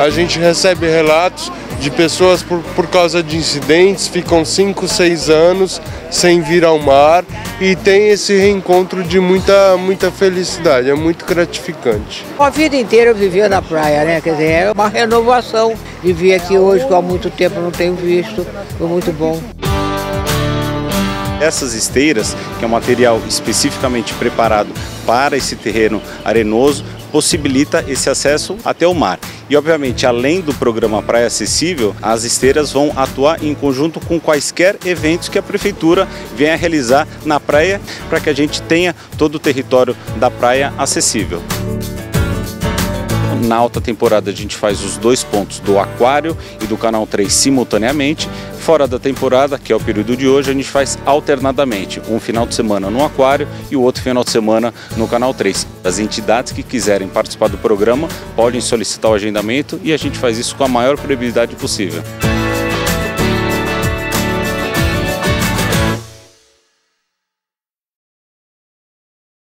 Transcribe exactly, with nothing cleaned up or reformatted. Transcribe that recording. a gente recebe relatos de pessoas por, por causa de incidentes, ficam cinco, seis anos sem vir ao mar e tem esse reencontro de muita, muita felicidade, é muito gratificante. A vida inteira eu vivia na praia, né? Quer dizer, é uma renovação de vir aqui hoje, que há muito tempo eu não tenho visto, foi muito bom. Essas esteiras, que é um material especificamente preparado para esse terreno arenoso, possibilita esse acesso até o mar. E, obviamente, além do programa Praia Acessível, as esteiras vão atuar em conjunto com quaisquer eventos que a Prefeitura venha realizar na praia, para que a gente tenha todo o território da praia acessível. Na alta temporada a gente faz os dois pontos do Aquário e do Canal três simultaneamente. Fora da temporada, que é o período de hoje, a gente faz alternadamente. Um final de semana no Aquário e o outro final de semana no Canal três. As entidades que quiserem participar do programa podem solicitar o agendamento e a gente faz isso com a maior brevidade possível.